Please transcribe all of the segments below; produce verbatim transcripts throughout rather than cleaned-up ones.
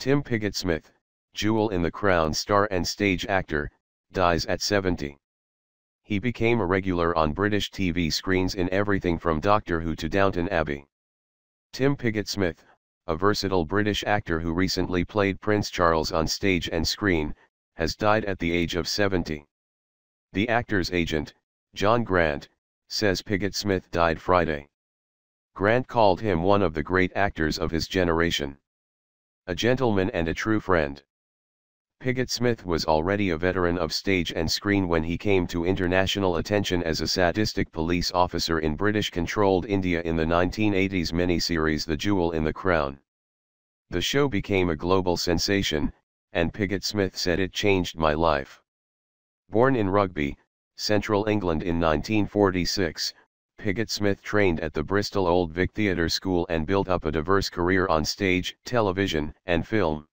Tim Pigott-Smith, Jewel in the Crown star and stage actor, dies at seventy. He became a regular on British T V screens in everything from Doctor Who to Downton Abbey. Tim Pigott-Smith, a versatile British actor who recently played Prince Charles on stage and screen, has died at the age of seventy. The actor's agent, John Grant, says Pigott-Smith died Friday. Grant called him one of the great actors of his generation. A gentleman and a true friend. Pigott-Smith was already a veteran of stage and screen when he came to international attention as a sadistic police officer in British-controlled India in the nineteen eighties miniseries The Jewel in the Crown. The show became a global sensation, and Pigott-Smith said it changed my life. Born in Rugby, Central England in nineteen forty-six, Pigott-Smith trained at the Bristol Old Vic Theatre School and built up a diverse career on stage, television, and film.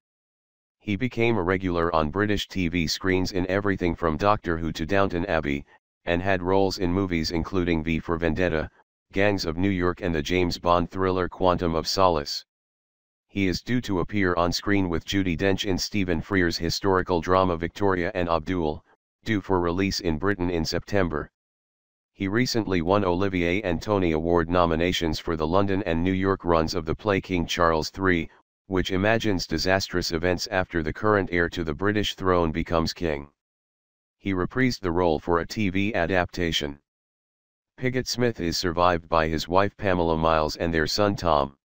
He became a regular on British T V screens in everything from Doctor Who to Downton Abbey, and had roles in movies including V for Vendetta, Gangs of New York and the James Bond thriller Quantum of Solace. He is due to appear on screen with Judi Dench in Stephen Frears' historical drama Victoria and Abdul, due for release in Britain in September. He recently won Olivier and Tony Award nominations for the London and New York runs of the play King Charles the Third, which imagines disastrous events after the current heir to the British throne becomes king. He reprised the role for a T V adaptation. Pigott-Smith is survived by his wife Pamela Miles and their son Tom.